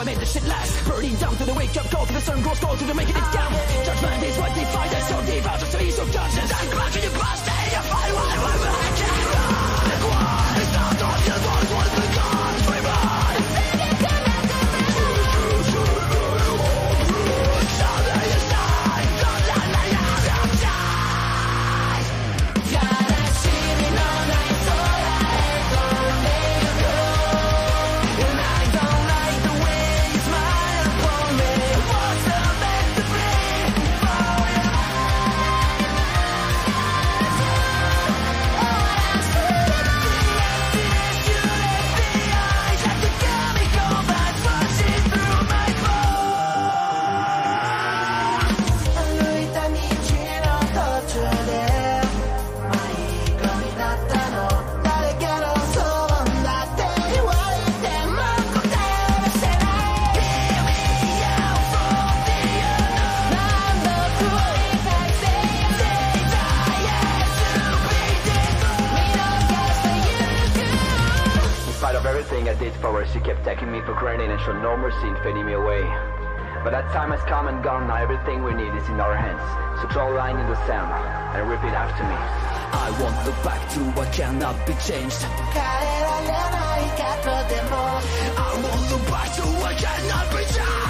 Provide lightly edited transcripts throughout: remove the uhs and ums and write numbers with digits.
I made this shit last. Burning down to the wake-up call, to the sun grows cold, to the making it down. Judgment is what defies us, so devour just to ease of conscience. I'm clutching the past, and you find what I can't run. The one is not on the one, was the gun, we run. I did for her, she kept taking me for granted and showed no mercy in fading me away. But that time has come and gone, now everything we need is in our hands. So draw a line in the sand and repeat after me. I won't look back to what cannot be changed. I won't look back to what cannot be changed.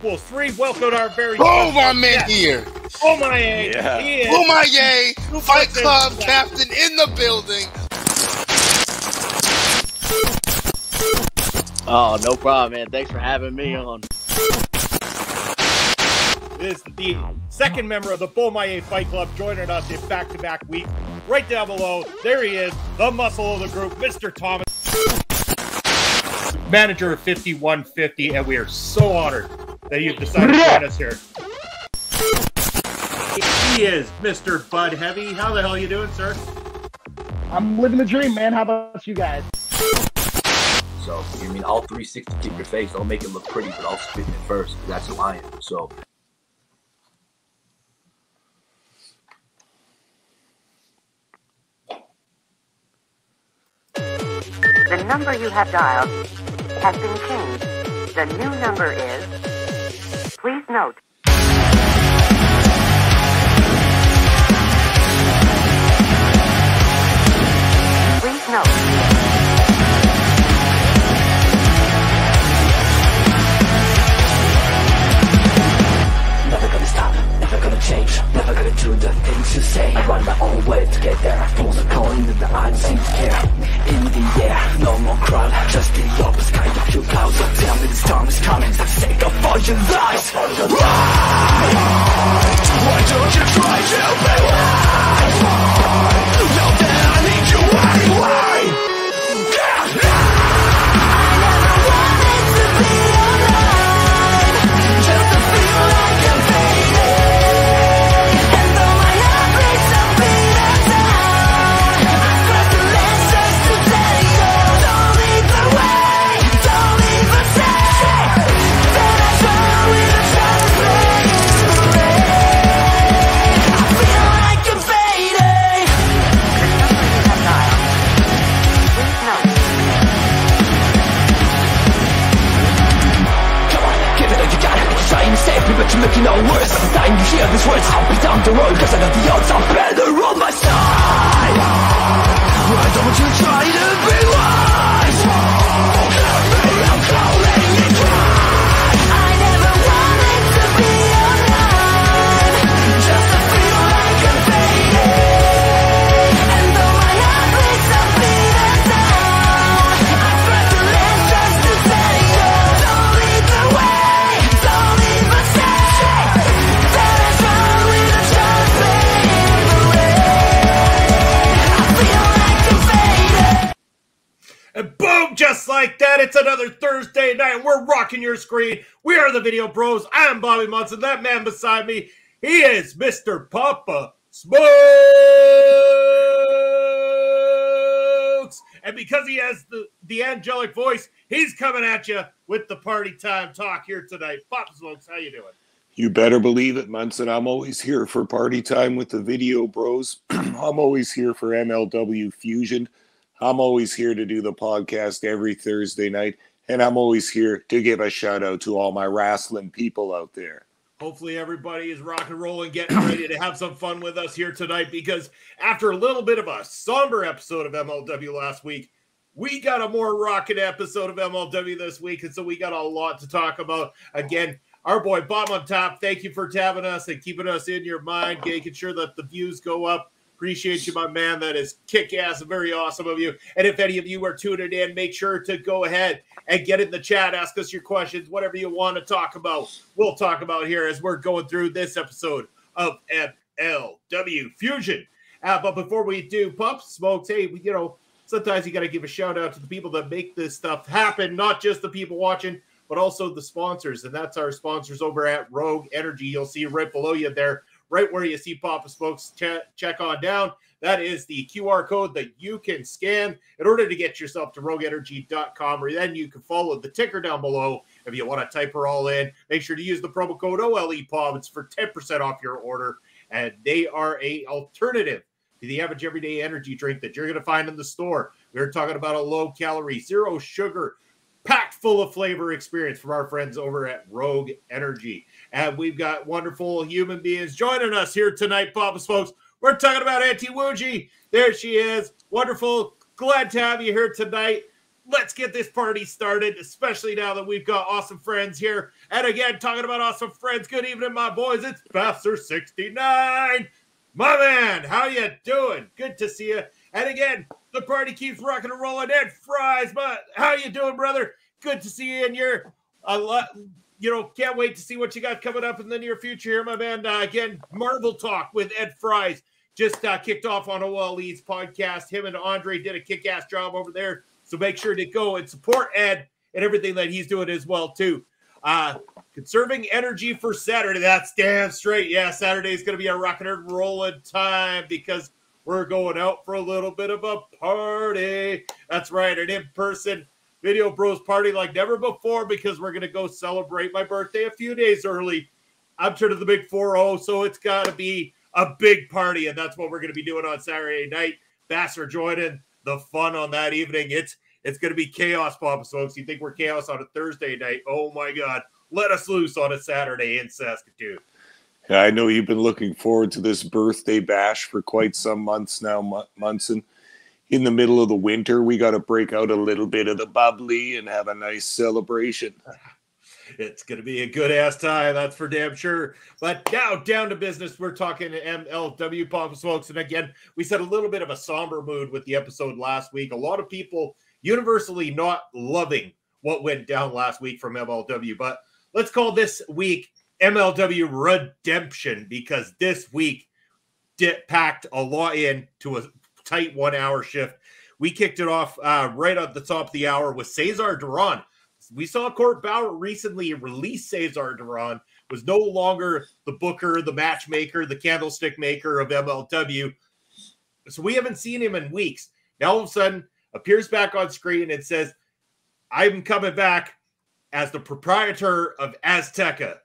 +1 = 3. Welcome to our very here. Bomaye, yeah. Bomaye Fight Club captain in the building. Oh, no problem, man. Thanks for having me on. This is the second member of the Bomaye Fight Club joining us in back-to-back week. Right down below, there he is, the muscle of the group, Mr. Thomas, manager of 5150, and we are so honored that you've decided to join us here. He is Mr. Bud Heavy. How the hell are you doing, sir? I'm living the dream, man. How about you guys? So, I mean, all 360 keep your face. I'll make it look pretty, but I'll spit it first, because that's who I am, so. The number you have dialed has been changed. The new number is... Please note. Please note. Change, never gonna do the things you say. I run my own way to get there. Fools are calling that the odds seem to care. In the air, no more crowd, just the opposite kind of few clouds. So tell me this storm is coming, so sick of all your lies. Ride! Why don't you try to be wise? Now that I need you anyway. Get out! I never wanted to be alive, just to feel like I'm fading. This is the time you hear these words. I'll be down the road, cause I got the odds are better on my side. Why don't you try to be wise? I'm calling it right. I never wanted to be alive, just to feel like I'm fading. And though my heart beats a beat and down, I swear to live just to say no. Don't lead the way, don't even say that I found with a child fading away. I feel like I'm fading. And boom, just like that, it's another Thursday night. We're rocking your screen. We are the Video Bros. I'm Bobby Munson. That man beside me, he is Mr. Papa Smokes. And because he has the angelic voice, he's coming at you with the party time talk here tonight. Papa Smokes, how you doing? You better believe it, Munson. I'm always here for party time with the Video Bros. I'm always here for MLW Fusion. I'm always here to do the podcast every Thursday night, and I'm always here to give a shout-out to all my wrestling people out there. Hopefully everybody is rock and rolling, getting ready to have some fun with us here tonight, because after a little bit of a somber episode of MLW last week, we got a more rocking episode of MLW this week, and so we got a lot to talk about. Again, our boy Bob on top, thank you for tabbing us and keeping us in your mind, making sure that the views go up. Appreciate you, my man. That is kick-ass and very awesome of you. And if any of you are tuning in, make sure to go ahead and get in the chat. Ask us your questions, whatever you want to talk about. We'll talk about here as we're going through this episode of MLW Fusion. But before we do, Pop Smokes, hey, you know, sometimes you got to give a shout-out to the people that make this stuff happen, not just the people watching, but also the sponsors. And that's our sponsors over at Rogue Energy. You'll see right below you there. Right where you see Papa Smokes, check on down. That is the QR code that you can scan in order to get yourself to rogueenergy.com, or then you can follow the ticker down below if you want to type her all in. Make sure to use the promo code OLEPOB. It's for 10% off your order, and they are an alternative to the average everyday energy drink that you're going to find in the store. We're talking about a low-calorie, zero-sugar, packed full of flavor experience from our friends over at Rogue Energy. And we've got wonderful human beings joining us here tonight, Papa Smokes. We're talking about Auntie Woogie. There she is. Wonderful. Glad to have you here tonight. Let's get this party started, especially now that we've got awesome friends here. And again, talking about awesome friends, good evening, my boys. It's Bastard69. My man, how you doing? Good to see you. And again, the party keeps rocking and rolling. Ed Fries, but how you doing, brother? Good to see you. And you're a lot, you know, can't wait to see what you got coming up in the near future here, my man. Again, Marvel Talk with Ed Fries just kicked off on OLE's podcast. Him and Andre did a kick-ass job over there, so make sure to go and support Ed and everything that he's doing as well, too. Conserving energy for Saturday. That's damn straight. Yeah, Saturday's going to be a rocking and rolling time because we're going out for a little bit of a party. That's right, an in-person Video Bros party like never before, because we're going to go celebrate my birthday a few days early. I'm turning the big 4-0, so it's got to be a big party, and that's what we're going to be doing on Saturday night. Bass are joining the fun on that evening. It's going to be chaos, Papa Smokes. You think we're chaos on a Thursday night? Oh, my God. Let us loose on a Saturday in Saskatoon. I know you've been looking forward to this birthday bash for quite some months now, Munson. In the middle of the winter, we got to break out a little bit of the bubbly and have a nice celebration. It's going to be a good-ass time, that's for damn sure. But now, down to business, we're talking to MLW Papa Smokes. And again, we said a little bit of a somber mood with the episode last week. A lot of people universally not loving what went down last week from MLW. But let's call this week MLW Redemption, because this week packed a lot into a tight one-hour shift. We kicked it off right at the top of the hour with Cesar Duran. We saw Court Bauer recently release Cesar Duran, was no longer the booker, the matchmaker, the candlestick maker of MLW. So we haven't seen him in weeks. Now all of a sudden, appears back on screen and says, I'm coming back as the proprietor of Azteca.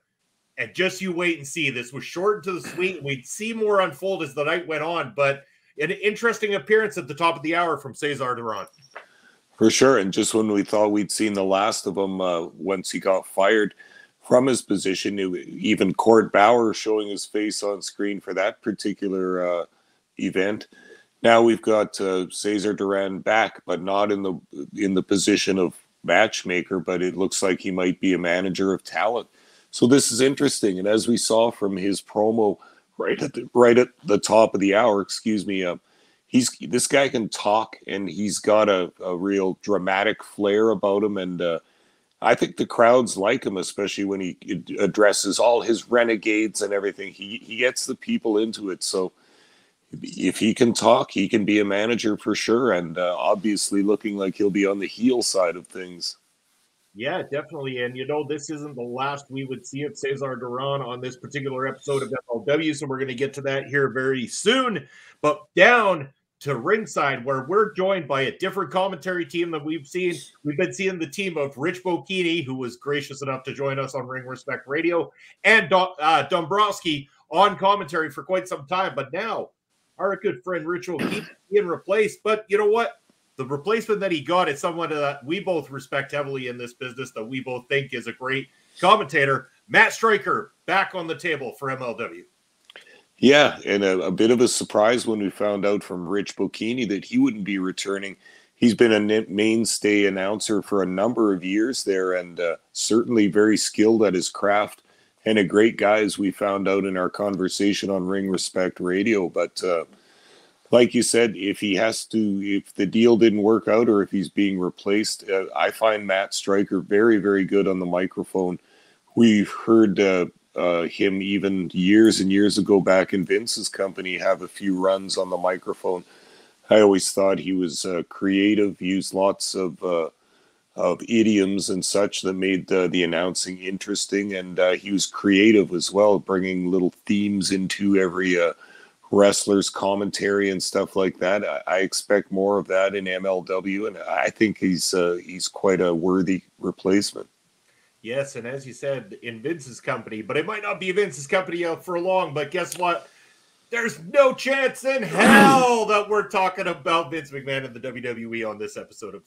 And just you wait and see. This was short to the sweet. We'd see more unfold as the night went on, but an interesting appearance at the top of the hour from Cesar Duran. For sure. And just when we thought we'd seen the last of him, once he got fired from his position. Even Cord Bauer showing his face on screen for that particular event. Now we've got Cesar Duran back, but not in the position of matchmaker, but it looks like he might be a manager of talent. So this is interesting. And as we saw from his promo right at the top of the hour, excuse me, this guy can talk, and he's got a real dramatic flair about him. And I think the crowds like him, especially when he addresses all his renegades and everything. He gets the people into it. So if he can talk, he can be a manager for sure. And obviously looking like he'll be on the heel side of things. Yeah, definitely. And, you know, this isn't the last we would see of Cesar Duran on this particular episode of MLW, so we're going to get to that here very soon. But down to ringside, where we're joined by a different commentary team that we've seen. We've been seeing the team of Rich Bocchini, who was gracious enough to join us on Ring Respect Radio, and Dombrowski on commentary for quite some time. But now our good friend Rich will keep being replaced. But you know what? The replacement that he got is someone that we both respect heavily in this business, that we both think is a great commentator. Matt Striker, back on the table for MLW. Yeah, and a bit of a surprise when we found out from Rich Bocchini that he wouldn't be returning. He's been a mainstay announcer for a number of years there, and certainly very skilled at his craft, and a great guy, as we found out in our conversation on Ring Respect Radio. But like you said, if the deal didn't work out or if he's being replaced, I find Matt Striker very, very good on the microphone. We've heard him even years and years ago back in Vince's company have a few runs on the microphone. I always thought he was creative, used lots of idioms and such that made the announcing interesting. And he was creative as well, bringing little themes into every wrestlers commentary and stuff like that. I expect more of that in MLW, and I think he's quite a worthy replacement. Yes, and as you said, in Vince's company, but it might not be Vince's company out for long. But guess what? There's no chance in hell that we're talking about Vince McMahon and the WWE on this episode of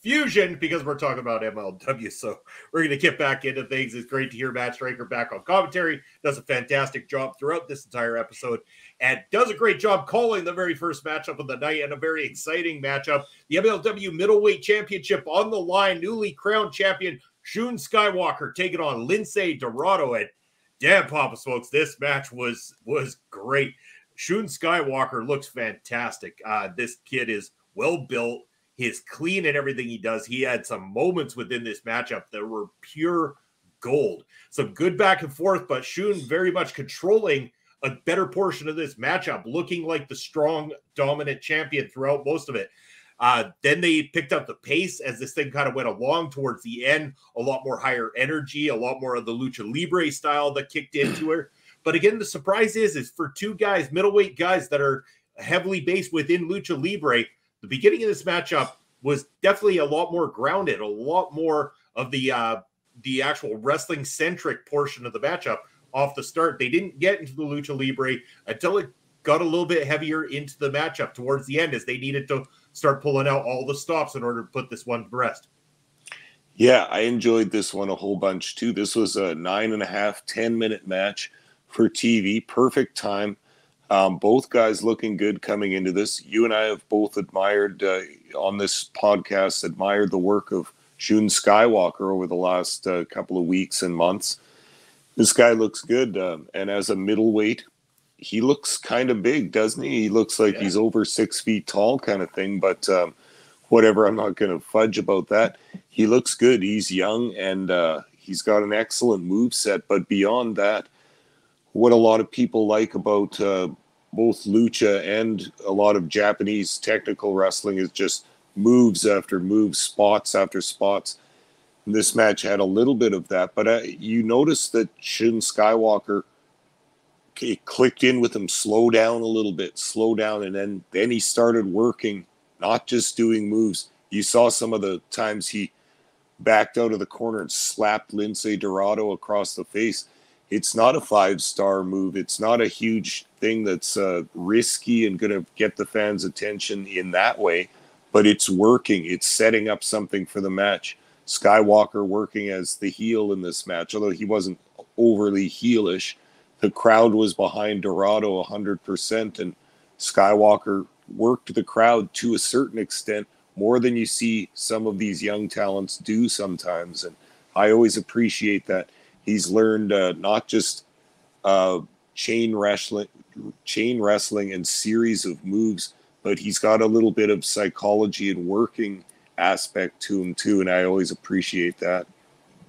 Fusion, because we're talking about MLW. So we're going to get back into things. It's great to hear Matt Striker back on commentary. Does a fantastic job throughout this entire episode, and does a great job calling the very first matchup of the night, and a very exciting matchup. The MLW Middleweight Championship on the line. Newly crowned champion Shun Skywalker taking on Lince Dorado. And damn, Papa Smokes, this match was great. Shun Skywalker looks fantastic. This kid is well built. He's clean and everything he does. He had some moments within this matchup that were pure gold. Some good back and forth, but Shun very much controlling a better portion of this matchup, looking like the strong, dominant champion throughout most of it. Then they picked up the pace as this thing kind of went along towards the end. A lot more higher energy, a lot more of the Lucha Libre style that kicked into it. But again, the surprise is for two guys, middleweight guys that are heavily based within Lucha Libre, the beginning of this matchup was definitely a lot more grounded, a lot more of the actual wrestling-centric portion of the matchup off the start. They didn't get into the Lucha Libre until it got a little bit heavier into the matchup towards the end, as they needed to start pulling out all the stops in order to put this one to rest. Yeah, I enjoyed this one a whole bunch too. This was a 9.5, 10-minute match for TV. Perfect time. Both guys looking good coming into this. You and I have both admired, on this podcast, admired the work of Shun Skywalker over the last couple of weeks and months. This guy looks good, and as a middleweight, he looks kind of big, doesn't he? He looks like he's over 6 feet tall kind of thing, but whatever, I'm not going to fudge about that. He looks good. He's young, and he's got an excellent moveset, but beyond that, what a lot of people like about both Lucha and a lot of Japanese technical wrestling is just moves after moves, spots after spots. And this match had a little bit of that, but you notice that Shun Skywalker clicked in with him, slow down a little bit, slow down, and then he started working, not just doing moves. You saw some of the times he backed out of the corner and slapped Lince Dorado across the face. It's not a five-star move. It's not a huge thing that's risky and going to get the fans' attention in that way, but it's working. It's setting up something for the match. Skywalker working as the heel in this match, although he wasn't overly heelish. The crowd was behind Dorado 100%, and Skywalker worked the crowd to a certain extent, more than you see some of these young talents do sometimes. And I always appreciate that he's learned not just chain wrestling and series of moves, but he's got a little bit of psychology and working aspect to him too, and I always appreciate that.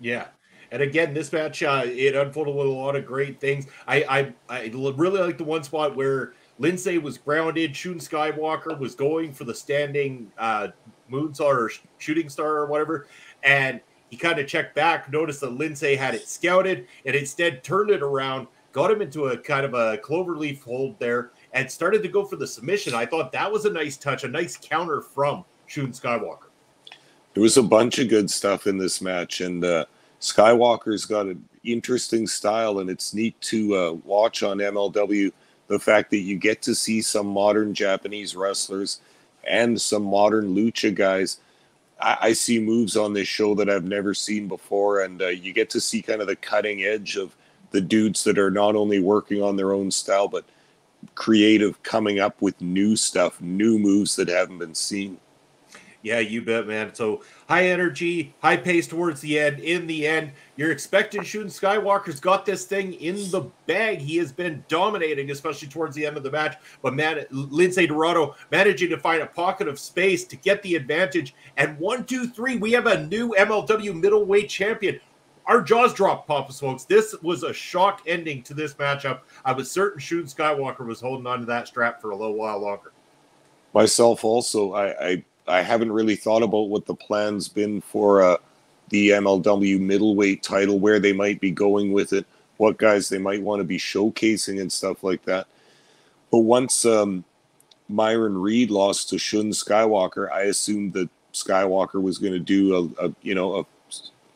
Yeah. And again, this match, it unfolded with a lot of great things. I really like the one spot where Lince was grounded. Shun Skywalker was going for the standing moonsault or shooting star or whatever. And he kind of checked back, noticed that Lince had it scouted, and instead turned it around, got him into a kind of a cloverleaf hold there, and started to go for the submission. I thought that was a nice touch, a nice counter from Shun Skywalker. There was a bunch of good stuff in this match, and Skywalker's got an interesting style, and it's neat to watch on MLW. The fact that you get to see some modern Japanese wrestlers and some modern lucha guys. I see moves on this show that I've never seen before, and you get to see kind of the cutting edge of the dudes that are not only working on their own style, but creative, coming up with new stuff, new moves that haven't been seen. Yeah, you bet, man. So high energy, high pace towards the end. In the end, you're expecting Shun Skywalker's got this thing in the bag. He has been dominating, especially towards the end of the match. But man, Lince Dorado managing to find a pocket of space to get the advantage. And 1, 2, 3, we have a new MLW middleweight champion. Our jaws dropped, Papa Smokes. This was a shock ending to this matchup. I was certain Shun Skywalker was holding on to that strap for a little while longer. Myself also, I haven't really thought about what the plan's been for the MLW middleweight title, where they might be going with it, what guys they might want to be showcasing and stuff like that. But once Myron Reed lost to Shun Skywalker, I assumed that Skywalker was going to do a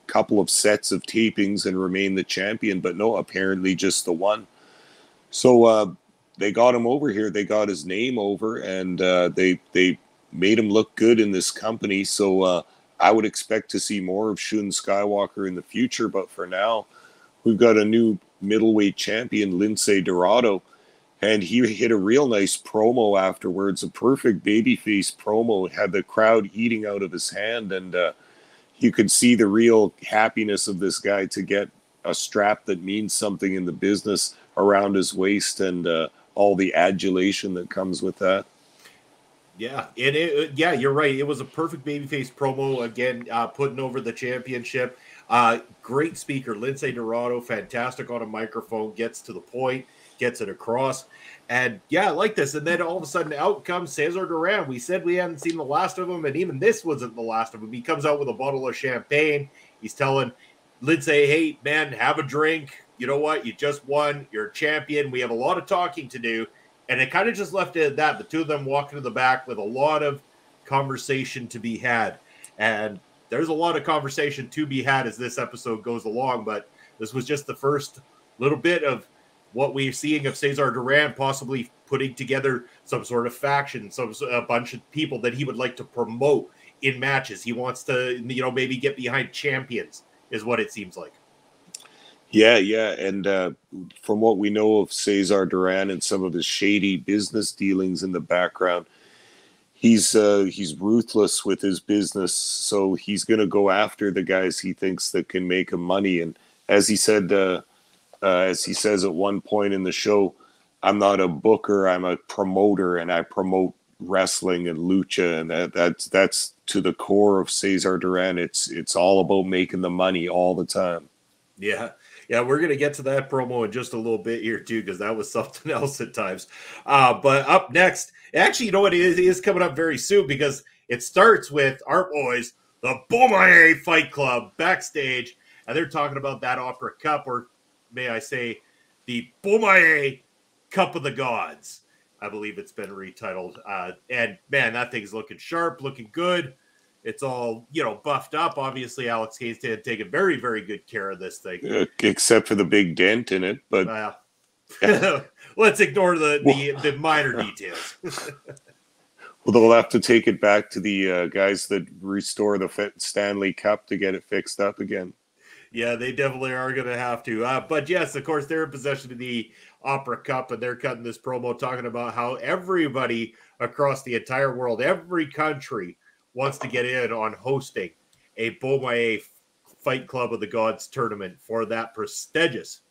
couple of sets of tapings and remain the champion. But no, apparently just the one. So they got him over here. They got his name over, and they made him look good in this company. So I would expect to see more of Shun Skywalker in the future. But for now, we've got a new middleweight champion, Lince Dorado, and he hit a real nice promo afterwards, a perfect babyface promo. It had the crowd eating out of his hand, and you could see the real happiness of this guy to get a strap that means something in the business around his waist, and all the adulation that comes with that. Yeah, and yeah, you're right. It was a perfect babyface promo, again, putting over the championship. Great speaker, Lince Dorado, fantastic on a microphone, gets to the point, gets it across. And yeah, I like this. And then all of a sudden, out comes Cesar Duran. We said we hadn't seen the last of him, and even this wasn't the last of him. He comes out with a bottle of champagne. He's telling Lince, hey, man, have a drink. You know what? You just won. You're a champion. We have a lot of talking to do. And it kind of just left it at that. The two of them walking to the back with a lot of conversation to be had. And there's a lot of conversation to be had as this episode goes along. But this was just the first little bit of what we're seeing of Cesar Duran possibly putting together some sort of faction, a bunch of people that he would like to promote in matches. He wants to, maybe get behind champions is what it seems like. Yeah, and from what we know of Cesar Duran and some of his shady business dealings in the background, he's ruthless with his business, so he's going to go after the guys he thinks that can make him money. And as he said, as he says at one point in the show, I'm not a booker, I'm a promoter, and I promote wrestling and lucha, and that's to the core of Cesar Duran. It's all about making the money all the time. Yeah. Yeah, we're going to get to that promo in just a little bit here, too, because that was something else at times. But up next, actually, you know what? It is coming up very soon, because it starts with our boys, the Bomaye Fight Club, backstage. And they're talking about that Opera Cup, or may I say, the Bomaye Cup of the Gods. I believe it's been retitled. And, man, that thing's looking sharp, looking good. It's all, buffed up. Obviously, Alex Kane had taken very, very good care of this thing. Except for the big dent in it. But Let's ignore the minor details. Well, they'll have to take it back to the guys that restore the Stanley Cup to get it fixed up again. Yeah, they definitely are going to have to. But yes, of course, they're in possession of the Opera Cup, and they're cutting this promo talking about how everybody across the entire world, every country, wants to get in on hosting a Bomaye Fight Club of the Gods tournament for that prestigious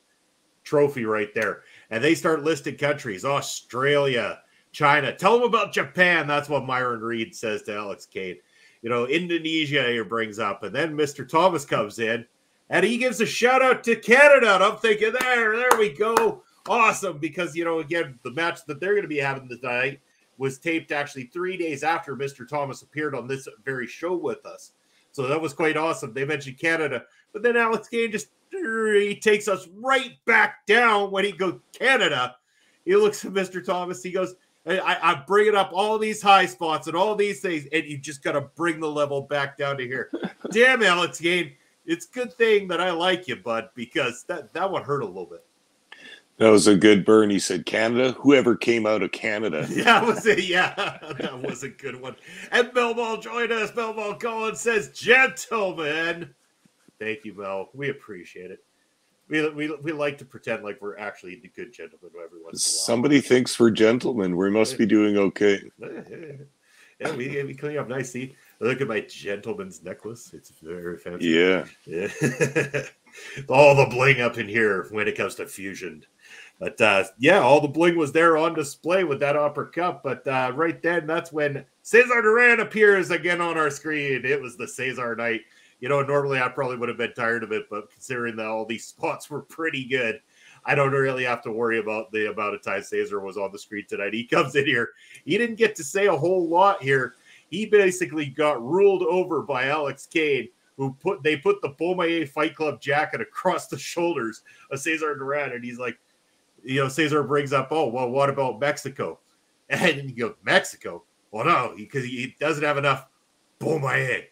trophy right there. And they start listing countries: Australia, China. Tell them about Japan. That's what Myron Reed says to Alex Kane. You know, Indonesia he brings up. And then Mr. Thomas comes in, and he gives a shout-out to Canada. And I'm thinking, there we go. Awesome. Because, you know, again, the match that they're going to be having tonight was taped actually 3 days after Mr. Thomas appeared on this very show with us. So that was quite awesome. They mentioned Canada. But then Alex Kane just he takes us right back down when he goes, Canada. He looks at Mr. Thomas. He goes, I'm bringing up all these high spots and all these things, and you just got to bring the level back down to here. Damn, Alex Kane, it's a good thing that I like you, bud, because that one hurt a little bit. That was a good burn. He said, Canada? Whoever came out of Canada. Yeah, that was a good one. And Mel Ball joined us. Mel Ball Collins says, gentlemen. Thank you, Mel. We appreciate it. We like to pretend like we're actually the good gentlemen every once in a while. Somebody thinks we're gentlemen. We must be doing okay. Yeah, we clean up nicely. I look at my gentleman's necklace. It's very fancy. Yeah. All the bling up in here when it comes to Fusion. But, yeah, all the bling was there on display with that Opera Cup. But right then, that's when Cesar Duran appears again on our screen. It was the Cesar night. You know, normally I probably would have been tired of it, but considering that all these spots were pretty good, I don't really have to worry about the amount of time Cesar was on the screen tonight. He comes in here. He didn't get to say a whole lot here. He basically got ruled over by Alex Kane, who put the Bomaye Fight Club jacket across the shoulders of Cesar Duran, and he's like, you know, Cesar brings up, oh, well, what about Mexico? And you go, Mexico? Well, no, because he doesn't have enough Bomaye.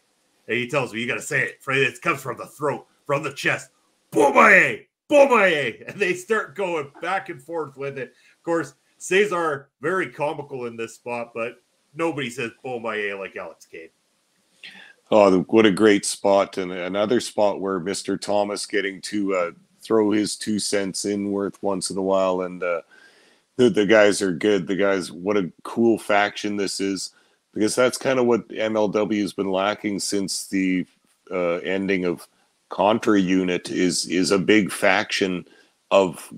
And he tells me, you got to say it. It comes from the throat, from the chest. Bomaye! Bomaye! And they start going back and forth with it. Of course, Cesar, very comical in this spot, but nobody says Bomaye like Alex Kane. Oh, what a great spot. And another spot where Mr. Thomas getting to throw his 2 cents in worth once in a while. And the guys are good. The guys, what a cool faction this is. Because that's kind of what MLW has been lacking since the ending of Contra Unit is a big faction of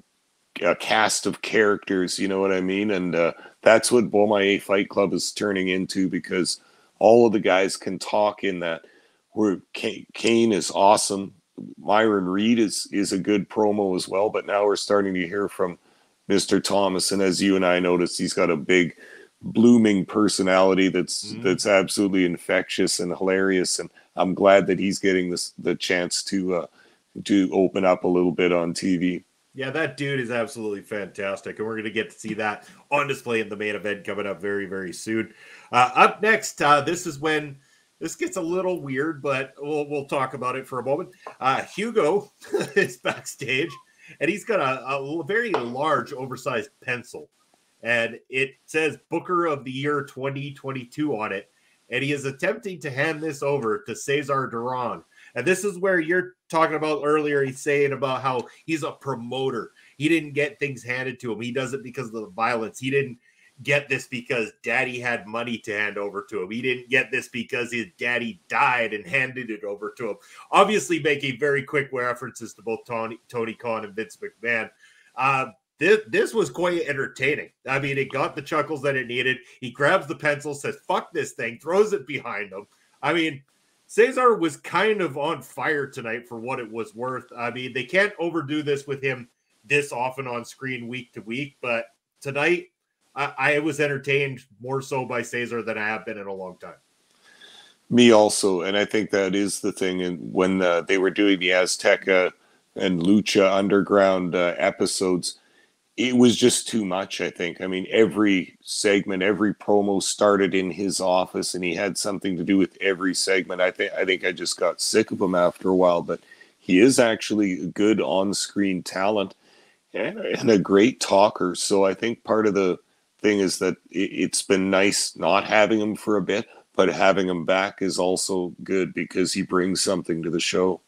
a cast of characters, you know what I mean? And that's what Bomaye Fight Club is turning into because all of the guys can talk in that. Where Kane is awesome. Myron Reed is a good promo as well, but now we're starting to hear from Mr. Thomas. And as you and I noticed, he's got a big blooming personality that's absolutely infectious and hilarious, and I'm glad that he's getting the chance to open up a little bit on TV. Yeah, that dude is absolutely fantastic, and we're going to get to see that on display in the main event coming up very, very soon. Up next, this is when this gets a little weird, but we'll talk about it for a moment. Hugo is backstage, and he's got a very large, oversized pencil. And it says Booker of the Year 2022 on it. And he is attempting to hand this over to Cesar Duran. And this is where you're talking about earlier. He's saying about how he's a promoter. He didn't get things handed to him. He does it because of the violence. He didn't get this because daddy had money to hand over to him. He didn't get this because his daddy died and handed it over to him. Obviously making very quick references to both Tony Khan and Vince McMahon. This was quite entertaining. I mean, it got the chuckles that it needed. He grabs the pencil, says, fuck this thing, throws it behind him. I mean, Cesar was kind of on fire tonight for what it was worth. I mean, they can't overdo this with him this often on screen week to week, but tonight I was entertained more so by Cesar than I have been in a long time. Me also, and I think that is the thing. And when they were doing the Azteca and Lucha Underground episodes, it was just too much, I think. I mean, every segment, every promo started in his office, and he had something to do with every segment. I think I just got sick of him after a while, but he is actually a good on-screen talent and a great talker. So I think part of the thing is that it's been nice not having him for a bit, but having him back is also good because he brings something to the show.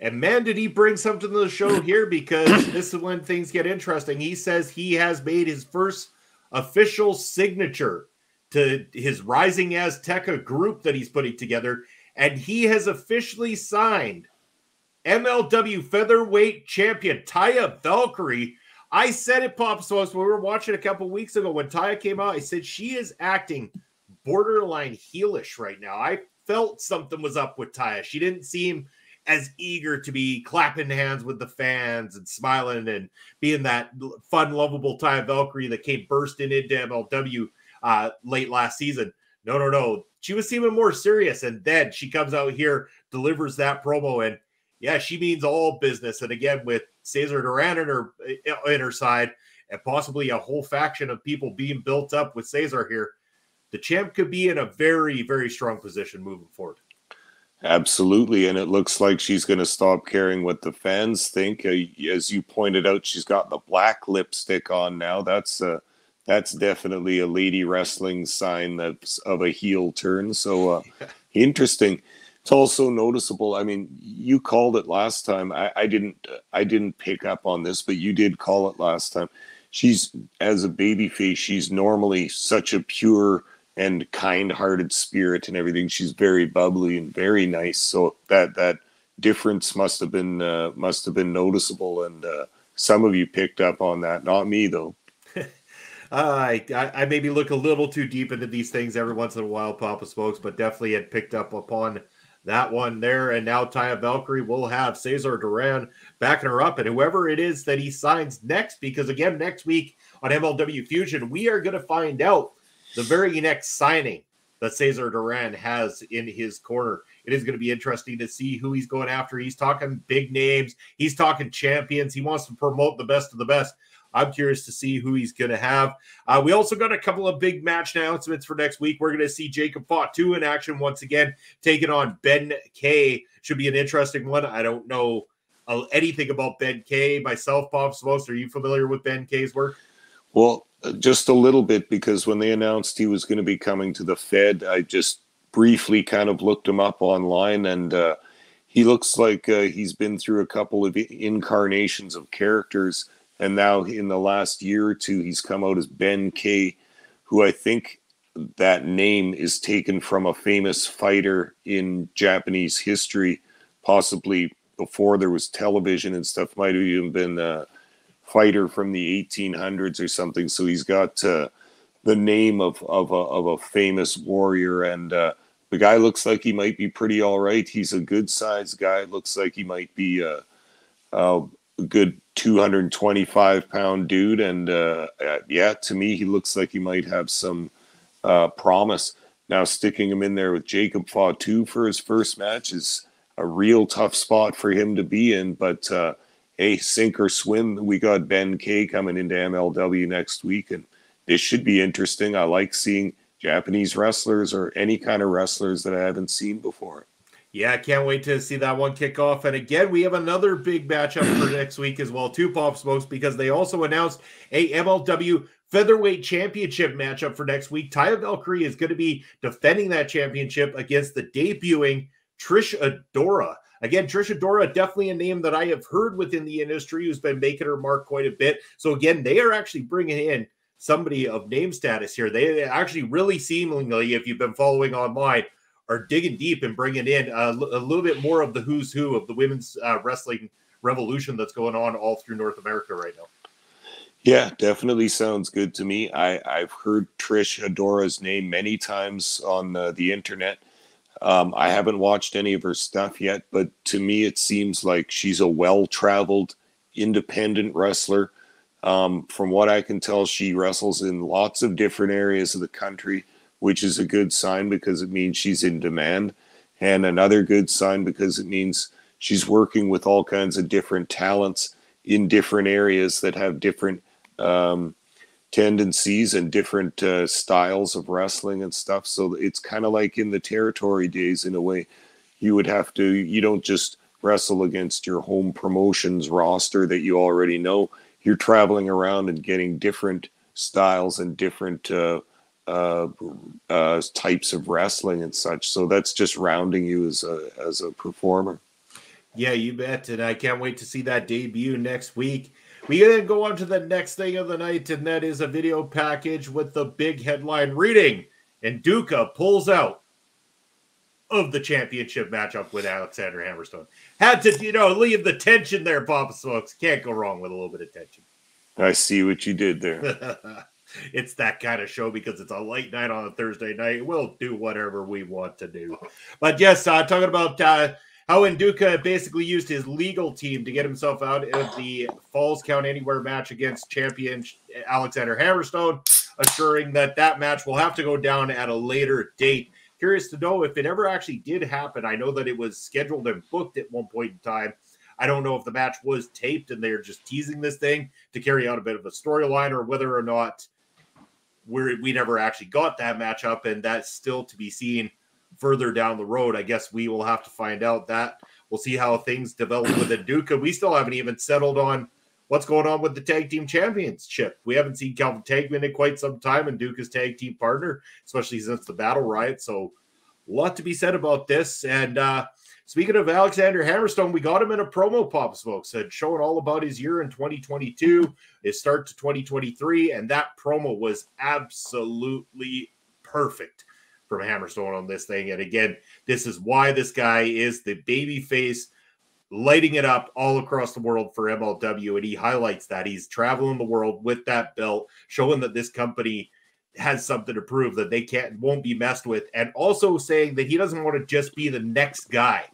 And man, did he bring something to the show here, because this is when things get interesting. He says he has made his first official signature to his Rising Azteca group that he's putting together, and he has officially signed MLW Featherweight Champion Taya Valkyrie. I said it, Pop Smokes, when we were watching a couple weeks ago when Taya came out. I said she is acting borderline heelish right now. I felt something was up with Taya. She didn't seem as eager to be clapping hands with the fans and smiling and being that fun, lovable Taya Valkyrie that came bursting into MLW late last season. No, no, no. She was seeming more serious, and then she comes out here, delivers that promo, and yeah, she means all business. And again, with Cesar Duran in her side, and possibly a whole faction of people being built up with Cesar here, the champ could be in a very, very strong position moving forward. Absolutely, and it looks like she's going to stop caring what the fans think. As you pointed out, she's got the black lipstick on now. That's definitely a lady wrestling sign that's of a heel turn. So interesting. It's also noticeable. I mean, you called it last time. I didn't pick up on this, but you did call it last time. She's, as a babyface, she's normally such a pure and kind-hearted spirit and everything. She's very bubbly and very nice. So that difference must have been noticeable, and some of you picked up on that. Not me though. I maybe look a little too deep into these things every once in a while, Papa Smokes, but definitely had picked up upon that one there. And now Taya Valkyrie will have Cesar Duran backing her up, and whoever it is that he signs next, because again, next week on MLW Fusion, we are going to find out the very next signing that Cesar Duran has in his corner. It is going to be interesting to see who he's going after. He's talking big names. He's talking champions. He wants to promote the best of the best. I'm curious to see who he's going to have. We also got a couple of big match announcements for next week. We're going to see Jacob Fatu in action once again, taking on Ben-K. Should be an interesting one. I don't know anything about Ben-K myself, Bob Smokes. Are you familiar with Ben-K's work? Well, just a little bit, because when they announced he was going to be coming to the Fed, I just briefly kind of looked him up online, and he looks like he's been through a couple of incarnations of characters. And now in the last year or two, he's come out as Ben-K, who I think that name is taken from a famous fighter in Japanese history, possibly before there was television and stuff. Might have even been a fighter from the 1800s or something. So he's got the name of a famous warrior, and the guy looks like he might be pretty all right. He's a good-sized guy. Looks like he might be a good 225-pound dude, and yeah, to me, he looks like he might have some promise. Now, sticking him in there with Jacob Fatu for his first match is a real tough spot for him to be in, but hey, sink or swim, we got Ben-K coming into MLW next week, and this should be interesting. I like seeing Japanese wrestlers or any kind of wrestlers that I haven't seen before. Yeah, I can't wait to see that one kick off. And again, we have another big matchup for next week as well, too, Pop Smokes, because they also announced a MLW Featherweight Championship matchup for next week. Taya Valkyrie is going to be defending that championship against the debuting Trish Adora. Again, Trish Adora, definitely a name that I have heard within the industry, who's been making her mark quite a bit. So again, they are actually bringing in somebody of name status here. They actually really seemingly, if you've been following online, are digging deep and bringing in a little bit more of the who's who of the women's wrestling revolution that's going on all through North America right now. Yeah, definitely sounds good to me. I've heard Trish Adora's name many times on the internet. I haven't watched any of her stuff yet, but to me it seems like she's a well-traveled, independent wrestler. From what I can tell, she wrestles in lots of different areas of the country, which is a good sign because it means she's in demand, and another good sign because it means she's working with all kinds of different talents in different areas that have different tendencies and different styles of wrestling and stuff. So it's kind of like in the territory days in a way. You don't just wrestle against your home promotions roster that you already know. You're traveling around and getting different styles and different types of wrestling and such. So that's just rounding you as a performer. Yeah, you bet. And I can't wait to see that debut next week. We then go on to the next thing of the night, and that is a video package with the big headline reading, and Duca pulls out of the championship matchup with Alexander Hammerstone. Had to, you know, leave the tension there, Papa Smokes. Can't go wrong with a little bit of tension. I see what you did there. It's that kind of show because it's a late night on a Thursday night. We'll do whatever we want to do. But yes, talking about... how Nduka basically used his legal team to get himself out of the Falls Count Anywhere match against champion Alexander Hammerstone, assuring that that match will have to go down at a later date. Curious to know if it ever actually did happen. I know that it was scheduled and booked at one point in time. I don't know if the match was taped and they're just teasing this thing to carry out a bit of a storyline, or whether or not we never actually got that match up, and that's still to be seen. Further down the road, I guess we will have to find out that. We'll see how things develop with Nduka. We still haven't even settled on what's going on with the tag team championship. We haven't seen Calvin Tankman in quite some time, and Nduka's tag team partner, especially since the battle riot. So a lot to be said about this. And speaking of Alexander Hammerstone, we got him in a promo, Pop Smokes, showing all about his year in 2022, his start to 2023, and that promo was absolutely perfect from Hammerstone on this thing. And again, this is why this guy is the baby face, lighting it up all across the world for MLW. And he highlights that he's traveling the world with that belt, showing that this company has something to prove, that they won't be messed with. And also saying that he doesn't want to just be the next guy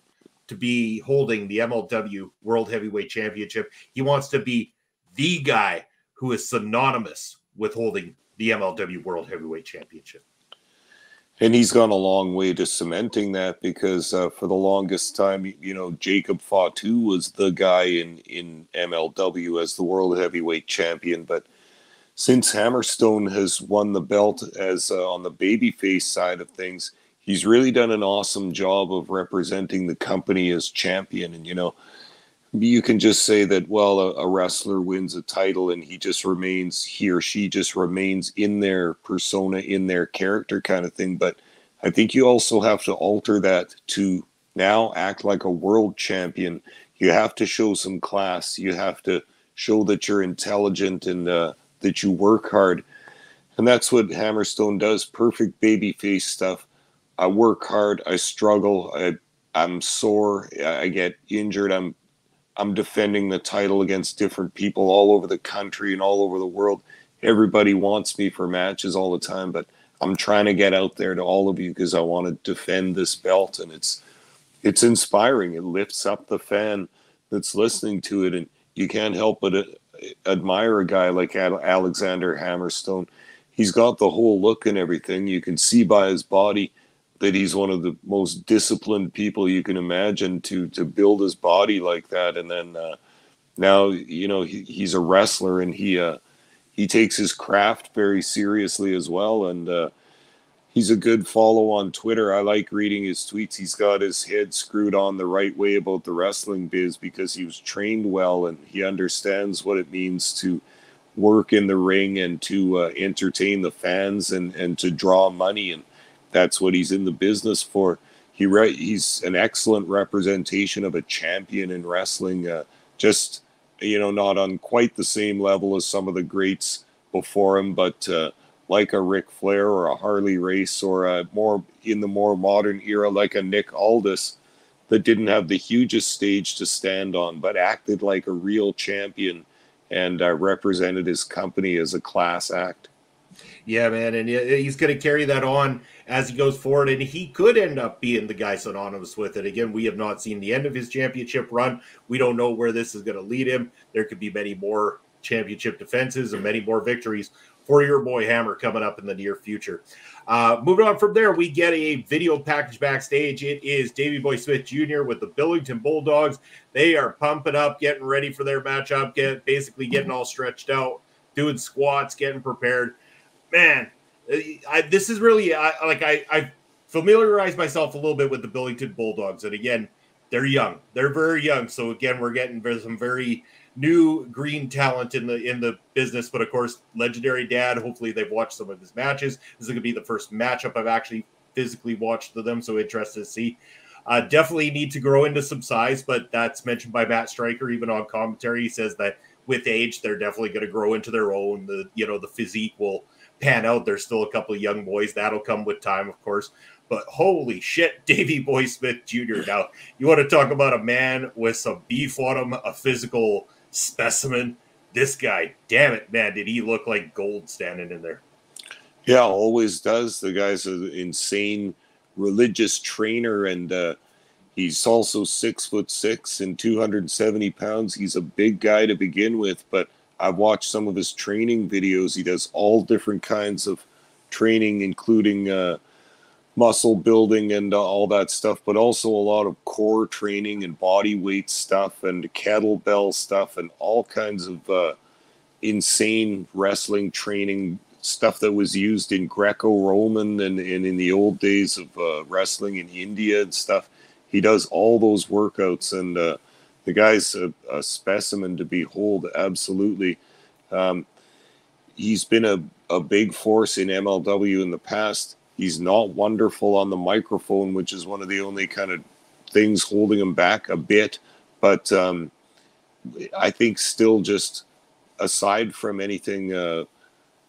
to be holding the MLW World Heavyweight Championship. He wants to be the guy who is synonymous with holding the MLW World Heavyweight Championship. And he's gone a long way to cementing that, because for the longest time, you know, Jacob Fatu was the guy in MLW as the world heavyweight champion. But since Hammerstone has won the belt as on the babyface side of things, he's really done an awesome job of representing the company as champion. And, you know, you can just say that, well, a wrestler wins a title and he just remains, he or she just remains in their persona, in their character kind of thing. But I think you also have to alter that to now act like a world champion. You have to show some class. You have to show that you're intelligent and that you work hard. And that's what Hammerstone does. Perfect babyface stuff. I work hard. I struggle. I'm sore. I get injured. I'm defending the title against different people all over the country and all over the world. Everybody wants me for matches all the time, but I'm trying to get out there to all of you because I want to defend this belt. And it's inspiring. It lifts up the fan that's listening to it. And you can't help but admire a guy like Alexander Hammerstone. He's got the whole look and everything. You can see by his body that he's one of the most disciplined people you can imagine to build his body like that. And then now, you know, he's a wrestler, and he takes his craft very seriously as well. And he's a good follow on Twitter. I like reading his tweets. He's got his head screwed on the right way about the wrestling biz because he was trained well, and he understands what it means to work in the ring and to entertain the fans and to draw money. And that's what he's in the business for. He's an excellent representation of a champion in wrestling. Just, you know, not on quite the same level as some of the greats before him, but like a Ric Flair or a Harley Race, or more in the more modern era, like a Nick Aldis, that didn't have the hugest stage to stand on, but acted like a real champion and represented his company as a class act. Yeah, man, and he's going to carry that on as he goes forward, and he could end up being the guy synonymous with it. Again, we have not seen the end of his championship run. We don't know where this is going to lead him. There could be many more championship defenses and many more victories for your boy Hammer coming up in the near future. Moving on from there, we get a video package backstage. It is Davey Boy Smith Jr. with the Billington Bulldogs. They are pumping up, getting ready for their matchup, basically getting all stretched out, doing squats, getting prepared. Man, this is really, I familiarized myself a little bit with the Billington Bulldogs. And again, they're young. They're very young. So again, we're getting some very new green talent in the business, but of course, legendary dad. Hopefully they've watched some of his matches. This is going to be the first matchup I've actually physically watched of them, so interested to see. Definitely need to grow into some size, but that's mentioned by Matt Striker. Even on commentary, he says that with age, they're definitely going to grow into their own. The physique will pan out. There's still a couple of young boys. That'll come with time, of course. But holy shit, Davey Boy Smith Jr. Now, you want to talk about a man with some beef on him, a physical specimen. This guy, damn it, man, did he look like gold standing in there. Yeah, always does. The guy's an insane religious trainer, and he's also 6'6" and 270 pounds. He's a big guy to begin with, but I've watched some of his training videos. He does all different kinds of training, including muscle building and all that stuff, but also a lot of core training and body weight stuff and kettlebell stuff and all kinds of insane wrestling training stuff that was used in Greco-Roman and in the old days of wrestling in India and stuff. He does all those workouts, and the guy's a specimen to behold, absolutely. He's been a big force in MLW in the past. He's not wonderful on the microphone, which is one of the only kind of things holding him back a bit. But I think still, just aside from anything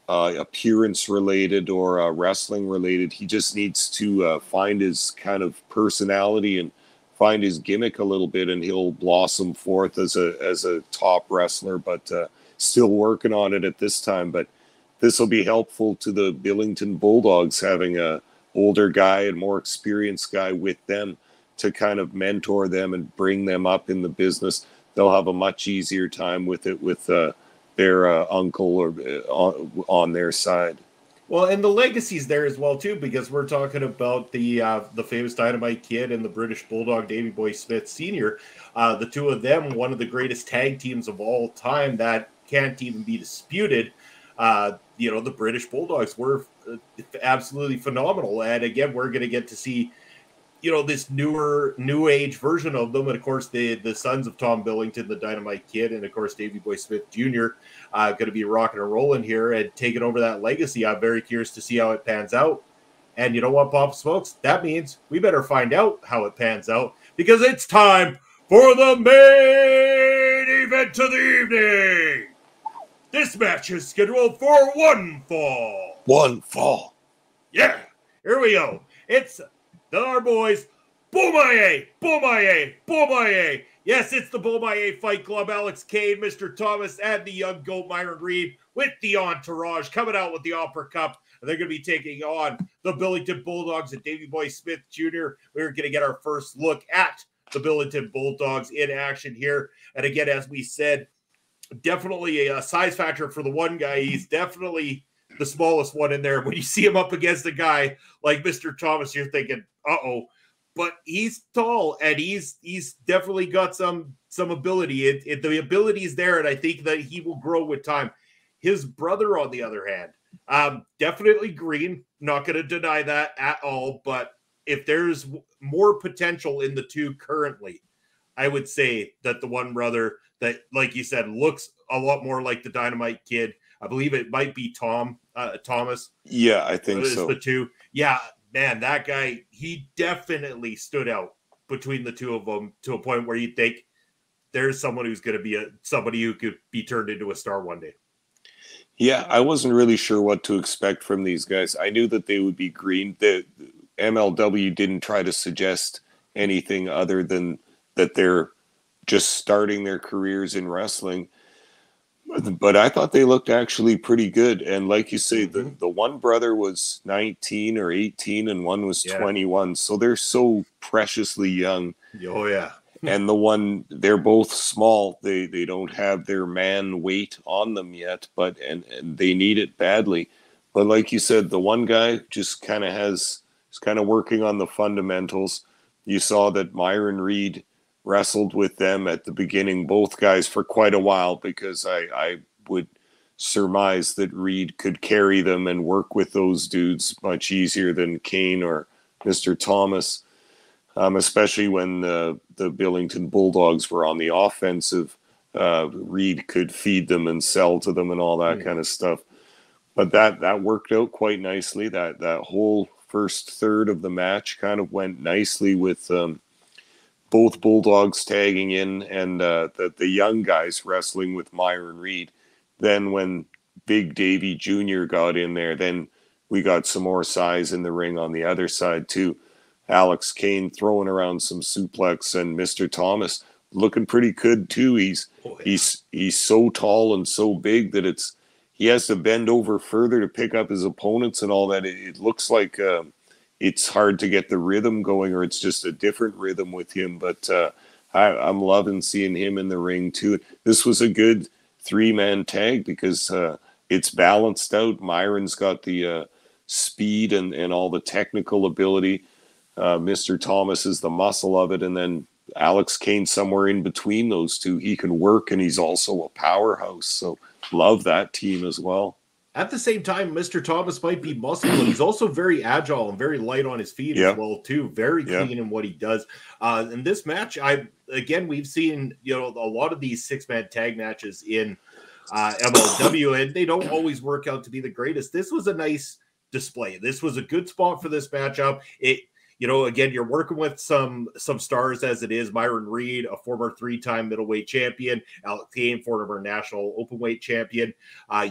appearance-related or wrestling-related, he just needs to find his kind of personality and find his gimmick a little bit, and he'll blossom forth as a top wrestler. But still working on it at this time. But this will be helpful to the Billington Bulldogs, having an older guy and more experienced guy with them to kind of mentor them and bring them up in the business. They'll have a much easier time with it with their uncle or on their side. Well, and the legacy's there as well, too, because we're talking about the famous Dynamite Kid and the British Bulldog Davey Boy Smith Sr. The two of them, one of the greatest tag teams of all time that can't even be disputed. The British Bulldogs were absolutely phenomenal. And again, we're going to get to see, this newer, new age version of them. And of course, the sons of Tom Billington, the Dynamite Kid, and of course, Davey Boy Smith Jr. Going to be rocking and rolling here and taking over that legacy. I'm very curious to see how it pans out. And you know what, Pop Smokes? That means we better find out how it pans out, because it's time for the main event of the evening. This match is scheduled for one fall. One fall. Yeah. Here we go. It's our boys, Bomaye. Yes, it's the Bomaye Fight Club. Alex Kane, Mr. Thomas, and the young goat, Myron Reed, with the entourage, coming out with the Opera Cup. And they're going to be taking on the Billington Bulldogs and Davey Boy Smith Jr. We're going to get our first look at the Billington Bulldogs in action here. And again, as we said, definitely a size factor for the one guy. He's definitely the smallest one in there. When you see him up against a guy like Mr. Thomas, you're thinking, uh-oh. But he's tall, and he's definitely got some ability. The ability is there, and I think that he will grow with time. His brother, on the other hand, definitely green. Not going to deny that at all. But if there's more potential in the two currently, I would say that the one brother that, like you said, looks a lot more like the Dynamite Kid. I believe it might be Thomas. Yeah, I think so. The two. Yeah, man, that guy, he definitely stood out between the two of them to a point where you think there's someone who's going to be somebody who could be turned into a star one day. Yeah, I wasn't really sure what to expect from these guys. I knew that they would be green. The MLW didn't try to suggest anything other than that they're just starting their careers in wrestling. But I thought they looked actually pretty good. And like you say, the one brother was 19 or 18 and one was 21. So they're so preciously young. Oh, yeah. And they're both small. They don't have their man weight on them yet, but and they need it badly. But like you said, the one guy just kind of is kind of working on the fundamentals. You saw that Myron Reed wrestled with them at the beginning, both guys, for quite a while, because I would surmise that Reed could carry them and work with those dudes much easier than Kane or Mr. Thomas, especially when the Billington Bulldogs were on the offensive. Reed could feed them and sell to them and all that kind of stuff. But that worked out quite nicely. That whole first third of the match kind of went nicely with both Bulldogs tagging in and the young guys wrestling with Myron Reed. Then when Big Davey Jr. got in there, then we got some more size in the ring on the other side too. Alex Kane throwing around some suplex, and Mr. Thomas looking pretty good too. He's so tall and so big that he has to bend over further to pick up his opponents and all that. It looks like it's hard to get the rhythm going, or it's just a different rhythm with him. But I'm loving seeing him in the ring too. This was a good three-man tag because it's balanced out. Myron's got the speed and all the technical ability. Mr. Thomas is the muscle of it, and then Alex Kane somewhere in between those two. He can work, and he's also a powerhouse, so love that team as well. At the same time, Mr. Thomas might be muscular, but he's also very agile and very light on his feet as well too. Very clean in what he does. In this match, we've seen a lot of these six-man tag matches in MLW, and they don't always work out to be the greatest. This was a nice display. This was a good spot for this matchup. You're working with some stars as it is. Myron Reed, a former three-time middleweight champion. Alex Kane, former national openweight champion.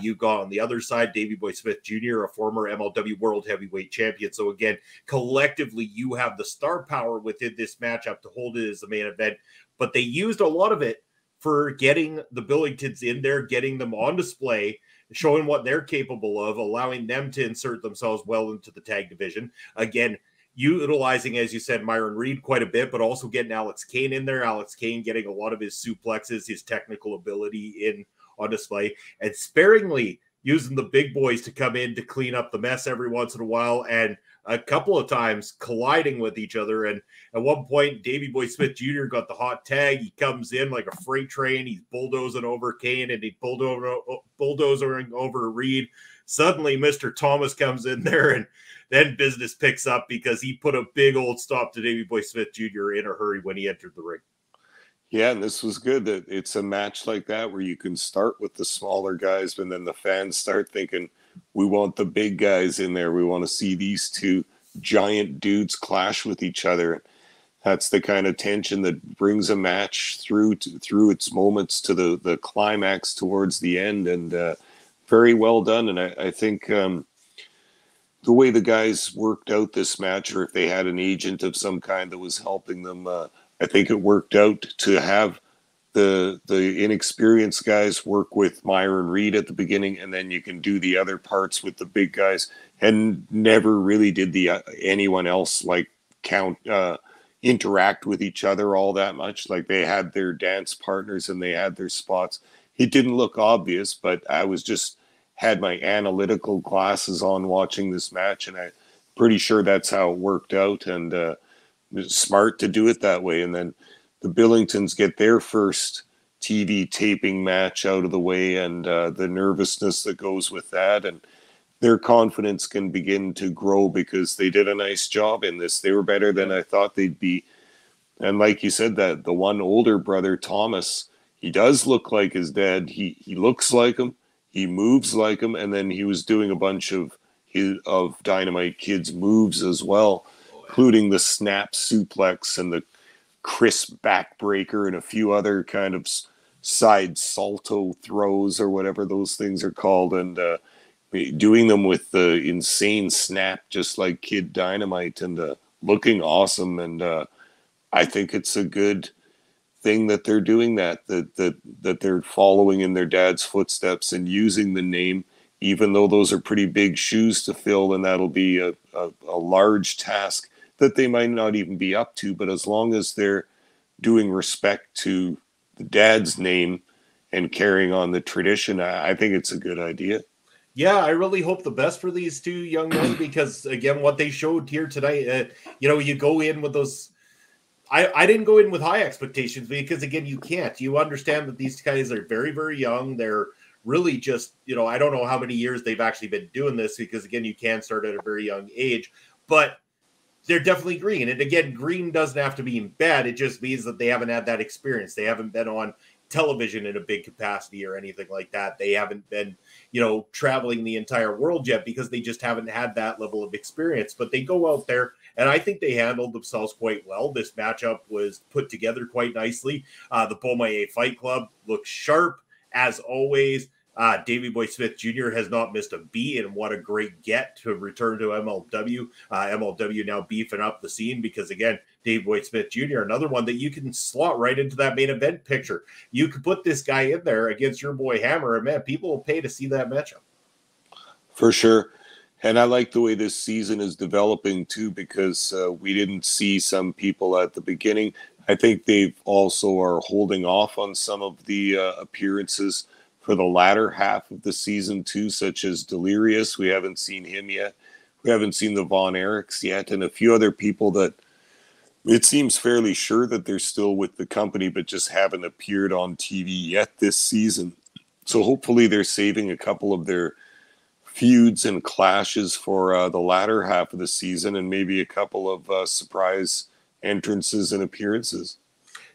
You got on the other side, Davey Boy Smith Jr., a former MLW World Heavyweight Champion. So again, collectively, you have the star power within this matchup to hold it as the main event. But they used a lot of it for getting the Billingtons in there, getting them on display, showing what they're capable of, allowing them to insert themselves well into the tag division. Again, utilizing, as you said, Myron Reed quite a bit, but also getting Alex Kane in there. Alex Kane getting a lot of his suplexes, his technical ability on display, and sparingly using the big boys to come in to clean up the mess every once in a while, and a couple of times colliding with each other. And at one point, Davey Boy Smith Jr. got the hot tag. He comes in like a freight train. He's bulldozing over Kane, and he's bulldozing over Reed. Suddenly, Mr. Thomas comes in there, and then business picks up because he put a big old stop to Davey Boy Smith Jr. in a hurry when he entered the ring. Yeah, and this was good. That it's a match like that where you can start with the smaller guys, and then the fans start thinking, we want the big guys in there. We want to see these two giant dudes clash with each other. That's the kind of tension that brings a match through its moments to the climax towards the end, and very well done. And I think the way the guys worked out this match, or if they had an agent of some kind that was helping them, I think it worked out to have the inexperienced guys work with Myron Reed at the beginning, and then you can do the other parts with the big guys. And never really did anyone else interact with each other all that much. Like, they had their dance partners and they had their spots. It didn't look obvious, but I was just had my analytical glasses on watching this match, and I'm pretty sure that's how it worked out, and it's smart to do it that way. And then the Billingtons get their first TV taping match out of the way, and the nervousness that goes with that, and their confidence can begin to grow because they did a nice job in this. They were better than I thought they'd be. And like you said, that the one older brother, Thomas, he does look like his dad. He looks like him. He moves like him, and then he was doing a bunch of Dynamite Kid's moves as well, including the snap suplex and the crisp backbreaker and a few other kind of side salto throws or whatever those things are called, and doing them with the insane snap, just like Kid Dynamite, and looking awesome. And I think it's a good thing that they're doing that they're following in their dad's footsteps and using the name, even though those are pretty big shoes to fill, and that'll be a large task that they might not even be up to. But as long as they're doing respect to the dad's name and carrying on the tradition, I think it's a good idea. Yeah, I really hope the best for these two young men, because again, what they showed here tonight, you go in with those. I didn't go in with high expectations because, again, you can't. You understand that these guys are very, very young. They're really just, I don't know how many years they've actually been doing this because, again, you can start at a very young age. But they're definitely green. And, again, green doesn't have to mean bad. It just means that they haven't had that experience. They haven't been on television in a big capacity or anything like that. They haven't been, you know, traveling the entire world yet because they just haven't had that level of experience. But they go out there, and I think they handled themselves quite well. This matchup was put together quite nicely. The Bomaye Fight Club looks sharp, as always. Davey Boy Smith Jr. has not missed a beat, and what a great get to return to MLW. MLW now beefing up the scene because, again, Davey Boy Smith Jr., another one that you can slot right into that main event picture. You could put this guy in there against your boy Hammer, and, man, people will pay to see that matchup. For sure. And I like the way this season is developing, too, because we didn't see some people at the beginning. I think they also are holding off on some of the appearances for the latter half of the season, too, such as Delirious. We haven't seen him yet. We haven't seen the Von Erichs yet, and a few other people that it seems fairly sure that they're still with the company but just haven't appeared on TV yet this season. So hopefully they're saving a couple of their feuds and clashes for the latter half of the season and maybe a couple of surprise entrances and appearances.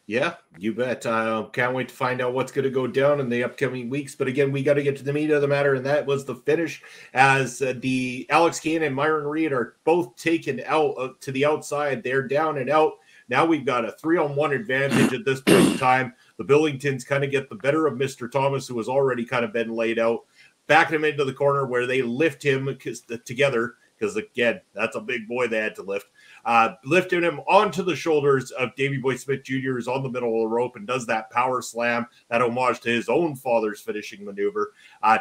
Yeah, you bet. Can't wait to find out what's going to go down in the upcoming weeks. But again, we got to get to the meat of the matter, and that was the finish, as the Alex Kane and Myron Reed are both taken out to the outside. They're down and out. Now we've got a 3-on-1 advantage at this point in time. The Billingtons kind of get the better of Mr. Thomas, who has already kind of been laid out, backing him into the corner where they lift him together. Because, again, that's a big boy they had to lift. Lifting him onto the shoulders of Davey Boy Smith Jr. who's on the middle of the rope and does that power slam, that homage to his own father's finishing maneuver.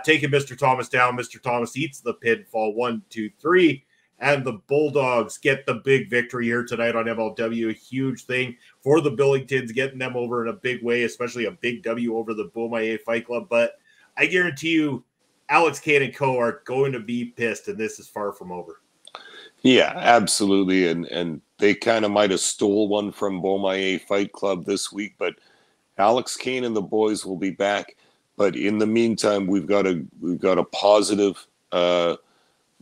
Taking Mr. Thomas down. Mr. Thomas eats the pinfall. 1, 2, 3. And the Bulldogs get the big victory here tonight on MLW. A huge thing for the Billingtons, getting them over in a big way, especially a big W over the Bomaye Fight Club. But I guarantee you, Alex Kane and co are going to be pissed, and this is far from over. Yeah, absolutely, and they kind of might have stole one from Bomaye Fight Club this week, but Alex Kane and the boys will be back. But in the meantime, we've got a positive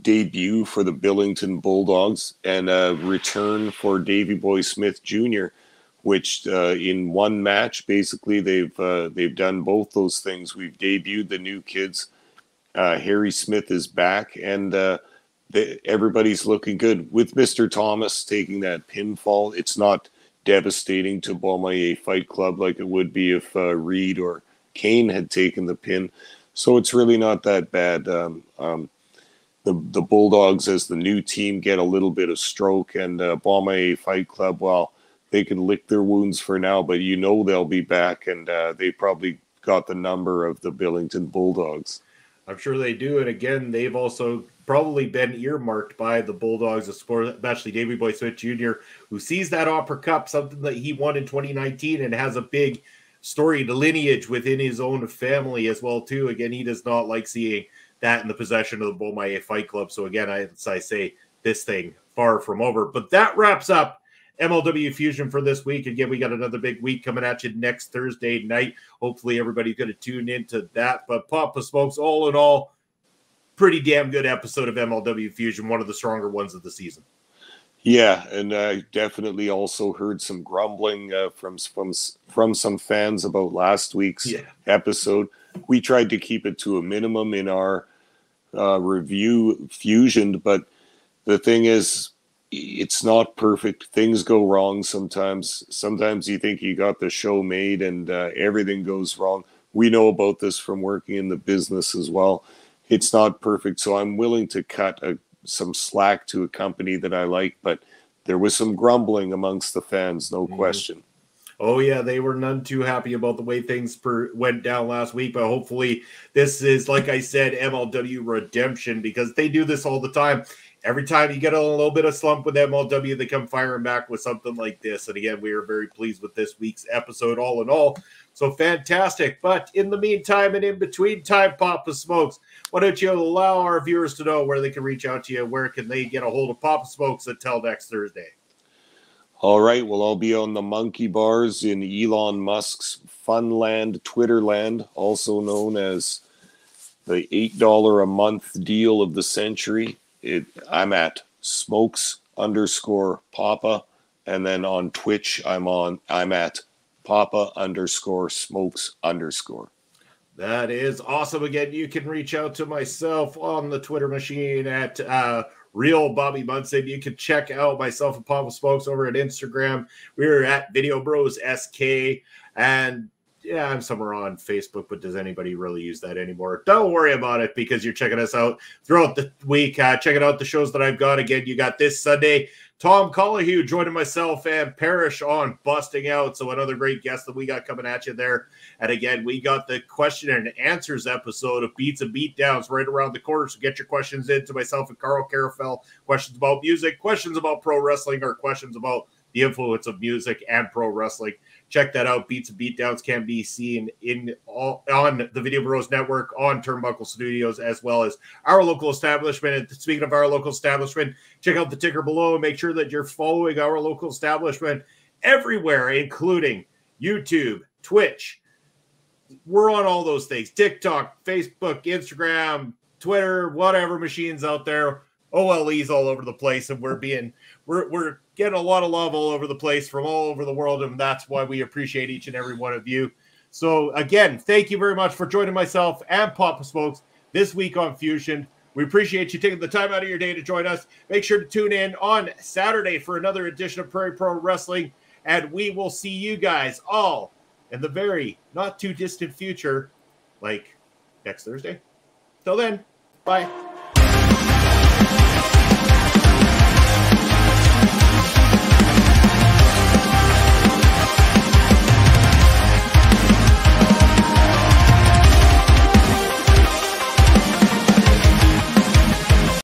debut for the Billington Bulldogs and a return for Davey Boy Smith Jr., which in one match basically they've done both those things. We've debuted the new kids. Harry Smith is back, and everybody's looking good. With Mr. Thomas taking that pinfall, it's not devastating to Bomaye Fight Club like it would be if Reed or Kane had taken the pin. So it's really not that bad. The Bulldogs, as the new team, get a little bit of stroke, and Bomaye Fight Club, well, they can lick their wounds for now, but you know they'll be back, and they probably got the number of the Billington Bulldogs. I'm sure they do, and again, they've also probably been earmarked by the Bulldogs, especially Davey Boy Smith Jr., who sees that Opera Cup, something that he won in 2019, and has a big storied lineage within his own family as well, too. Again, he does not like seeing that in the possession of the Bomaye Fight Club. So again, as I say, this thing far from over. But that wraps up MLW Fusion for this week. Again, we got another big week coming at you next Thursday night. Hopefully everybody's going to tune into that. But Papa Smokes, all in all, pretty damn good episode of MLW Fusion, one of the stronger ones of the season. Yeah, and I definitely also heard some grumbling from some fans about last week's episode. We tried to keep it to a minimum in our review Fusion, but the thing is, it's not perfect. Things go wrong sometimes. Sometimes you think you got the show made and everything goes wrong. We know about this from working in the business as well. It's not perfect, so I'm willing to cut some slack to a company that I like, but there was some grumbling amongst the fans, no question. Oh, yeah, they were none too happy about the way things went down last week, but hopefully this is, like I said, MLW redemption, because they do this all the time. Every time you get a little bit of slump with MLW, they come firing back with something like this. And again, we are very pleased with this week's episode all in all. So fantastic. But in the meantime and in between time, Papa Smokes, why don't you allow our viewers to know where they can reach out to you? Where can they get a hold of Papa Smokes until next Thursday? All right. Well, I'll be on the monkey bars in Elon Musk's Funland, Twitterland, also known as the $8 a month deal of the century. I'm at Smokes _Papa, and then on Twitch I'm at Papa_Smokes_. That is awesome. Again, you can reach out to myself on the Twitter machine at Real Bobby Munson. You can check out myself and Papa Smokes over at Instagram. We're at Video Bros SK. And yeah, I'm somewhere on Facebook, but does anybody really use that anymore? Don't worry about it because you're checking us out throughout the week. Checking out the shows that I've got. Again, you got this Sunday, Tom Collihue joining myself and Parrish on Busting Out. So another great guest that we got coming at you there. And again, we got the question and answers episode of Beats and Beatdowns right around the corner. So get your questions in to myself and Carl Carafell. Questions about music, questions about pro wrestling, or questions about the influence of music and pro wrestling. Check that out. Beats and Beatdowns can be seen on the Video Bros Network, on Turnbuckle Studios, as well as our local establishment. And speaking of our local establishment, check out the ticker below and make sure that you're following our local establishment everywhere, including YouTube, Twitch. We're on all those things. TikTok, Facebook, Instagram, Twitter, whatever machines out there. OLE's all over the place, and we're getting a lot of love all over the place from all over the world, and that's why we appreciate each and every one of you. So, again, thank you very much for joining myself and Papa Smokes this week on Fusion. We appreciate you taking the time out of your day to join us. Make sure to tune in on Saturday for another edition of Prairie Pro Wrestling, and we will see you guys all in the very not too distant future, like next Thursday. Till then, bye.